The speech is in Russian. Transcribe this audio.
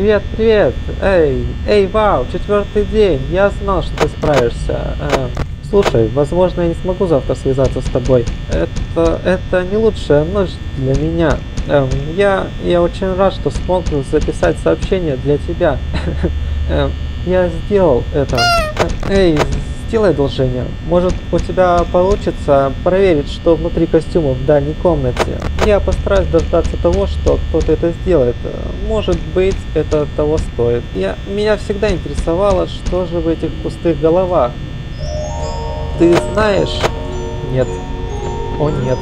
Привет, привет! Эй, вау, четвертый день! Я знал, что ты справишься. Слушай, возможно, я не смогу завтра связаться с тобой. Это не лучшая ночь для меня. Я очень рад, что смог записать сообщение для тебя. Я сделал это. Эй, сделай одолжение. Может, у тебя получится проверить, что внутри костюма в дальней комнате. Я постараюсь дождаться того, что кто-то это сделает. Может быть, это того стоит. Меня всегда интересовало, что же в этих пустых головах. Ты знаешь? Нет. О, нет.